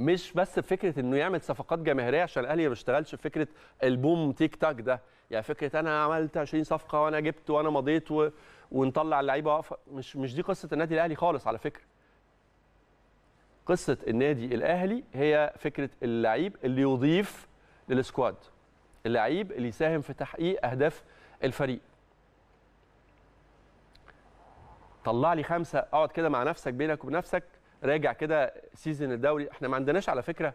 مش بس فكره انه يعمل صفقات جماهيريه عشان الاهلي ما بيشتغلش في فكره البوم تيك تاك ده، يعني فكره انا عملت 20 صفقه وانا جبت وانا مضيت ونطلع اللعيبه واقفه. مش دي قصه النادي الاهلي خالص على فكره. قصه النادي الاهلي هي فكره اللعيب اللي يضيف للسكواد، اللعيب اللي يساهم في تحقيق اهداف الفريق. طلع لي 5، اقعد كده مع نفسك بينك وبين نفسك، راجع كده سيزون الدوري. احنا ما عندناش على فكره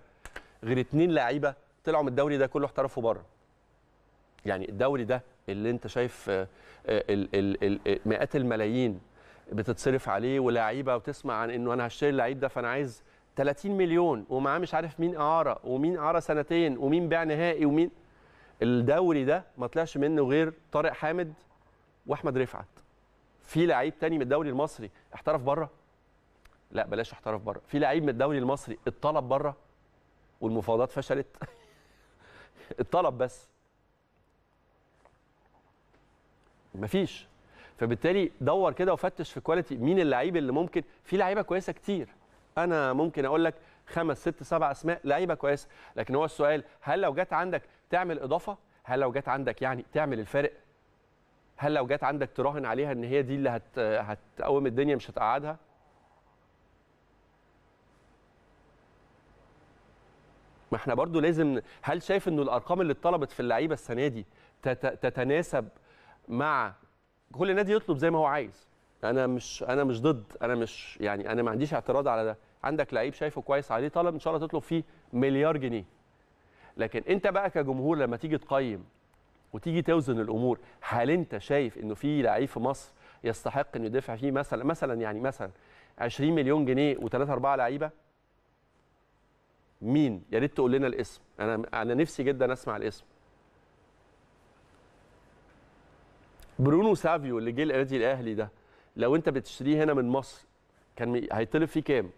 غير 2 لعيبه طلعوا من الدوري ده كله احترفوا بره. يعني الدوري ده اللي انت شايف مئات الملايين بتتصرف عليه ولاعيبه، وتسمع عن انه انا هشتري اللعيب ده فانا عايز 30 مليون ومعاه مش عارف مين اعاره ومين اعاره سنتين ومين باع نهائي ومين. الدوري ده ما طلعش منه غير طارق حامد واحمد رفعت. في لعيب تاني من الدوري المصري احترف بره؟ لا بلاش احترف بره. في لعيب من الدوري المصري اتطلب بره والمفاوضات فشلت؟ اتطلب بس مفيش. فبالتالي دور كده وفتش في كواليتي مين اللعيب اللي ممكن. في لعيبه كويسه كتير، انا ممكن اقول لك 5 6 7 اسماء لعيبه كويسه، لكن هو السؤال هل لو جت عندك تعمل اضافه؟ هل لو جت عندك يعني تعمل الفارق؟ هل لو جت عندك تراهن عليها ان هي دي اللي هتقوم الدنيا مش هتقعدها؟ ما احنا برضو لازم. هل شايف انه الارقام اللي اتطلبت في اللعيبه السنه دي تتناسب مع كل نادي يطلب زي ما هو عايز؟ انا مش ضد، انا مش يعني انا ما عنديش اعتراض على ده. عندك لعيب شايفه كويس عليه طلب، ان شاء الله تطلب فيه مليار جنيه. لكن انت بقى كجمهور لما تيجي تقيم وتيجي توزن الامور، هل انت شايف انه في لعيب في مصر يستحق انه يدفع فيه مثلا 20 مليون جنيه و3 4 لعيبه؟ مين؟ يا ريت تقول لنا الاسم، انا نفسي جدا اسمع الاسم. برونو سافيو اللي جه النادي الاهلي ده، لو انت بتشتريه هنا من مصر كان هيطلب فيه كام؟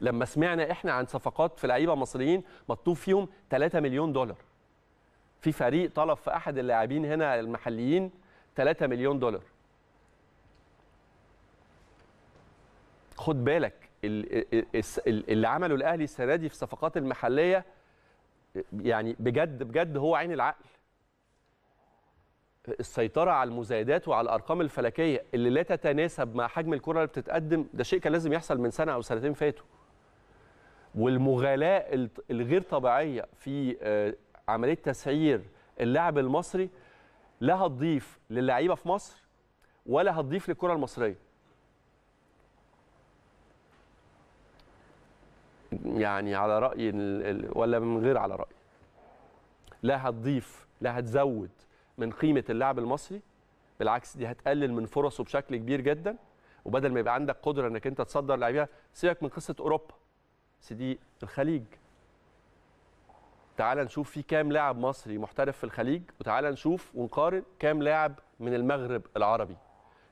لما سمعنا احنا عن صفقات في لعيبه مصريين مطلوب فيهم 3 مليون دولار. في فريق طلب في احد اللاعبين هنا المحليين 3 مليون دولار. خد بالك اللي عمله الاهلي السنه دي في الصفقات المحليه يعني بجد بجد هو عين العقل. السيطره على المزايدات وعلى الارقام الفلكيه اللي لا تتناسب مع حجم الكره اللي بتتقدم، ده شيء كان لازم يحصل من سنه او سنتين فاتوا. والمغالاه الغير طبيعيه في عمليه تسعير اللاعب المصري لا هتضيف للعيبه في مصر ولا هتضيف للكره المصريه. يعني على راي ولا من غير على راي، لا هتضيف لا هتزود من قيمه اللاعب المصري، بالعكس دي هتقلل من فرصه بشكل كبير جدا. وبدل ما يبقى عندك قدره انك انت تصدر لعيبه، سيبك من قصه اوروبا، سيدي الخليج. تعال نشوف في كام لاعب مصري محترف في الخليج، وتعال نشوف ونقارن كام لاعب من المغرب العربي،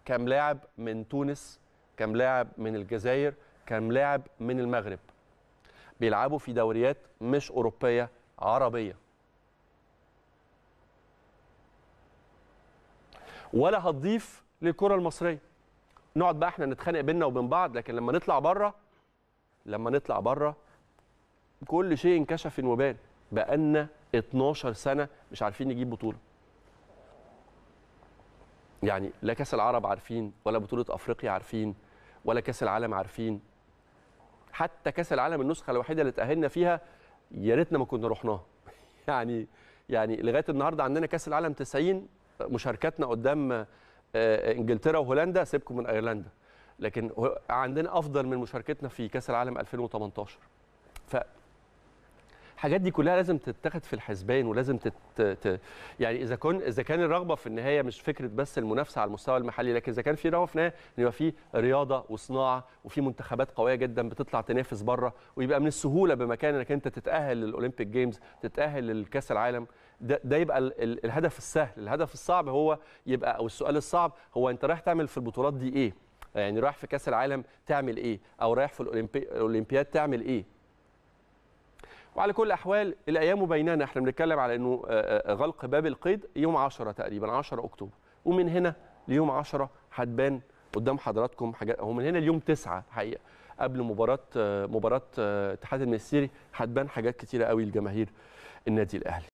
كام لاعب من تونس، كام لاعب من الجزائر، كام لاعب من المغرب بيلعبوا في دوريات مش أوروبية عربية. ولا هتضيف للكرة المصرية. نقعد بقى احنا نتخانق بينا وبين بعض، لكن لما نطلع بره كل شيء انكشف وبان. بقالنا 12 سنة مش عارفين نجيب بطولة. يعني لا كأس العرب عارفين، ولا بطولة أفريقيا عارفين، ولا كأس العالم عارفين. حتى كأس العالم النسخة الوحيدة اللي تأهلنا فيها يا ريتنا ما كنا رحناها. يعني لغاية النهارده عندنا كأس العالم 90 مشاركتنا قدام انجلترا وهولندا، سيبكم من ايرلندا، لكن عندنا افضل من مشاركتنا في كأس العالم 2018. ف الحاجات دي كلها لازم تتاخد في الحسبان، ولازم يعني اذا كان الرغبه في النهايه مش فكره بس المنافسه على المستوى المحلي، لكن اذا كان في رغبه في النهايه ان يبقى في رياضه وصناعه وفي منتخبات قويه جدا بتطلع تنافس بره، ويبقى من السهوله بمكان انك انت تتاهل للاولمبيك جيمز، تتاهل لكاس العالم. ده يبقى الهدف السهل. الهدف الصعب هو يبقى، او السؤال الصعب هو انت رايح تعمل في البطولات دي ايه؟ يعني رايح في كاس العالم تعمل ايه؟ او رايح في الاولمبياد تعمل ايه؟ وعلى كل الاحوال الايام مبينانا. احنا بنتكلم على انه غلق باب القيد يوم 10 تقريبا 10 اكتوبر، ومن هنا ليوم 10 هتبان قدام حضراتكم حاجات. هو من هنا ليوم 9 حقيقه قبل مباراه اتحاد المنستيري هتبان حاجات كتيره قوي لجماهير النادي الاهلي.